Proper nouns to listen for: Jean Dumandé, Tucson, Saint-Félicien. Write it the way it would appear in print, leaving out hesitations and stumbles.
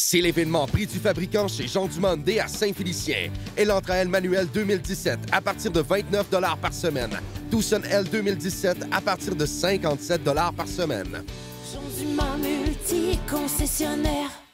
C'est l'événement Prix du fabricant chez Jean Dumandé à Saint-Félicien. Et l'entrée L manuel 2017 à partir de 29 par semaine. Tucson L 2017 à partir de 57 par semaine. Jean Dumandé multi-concessionnaire.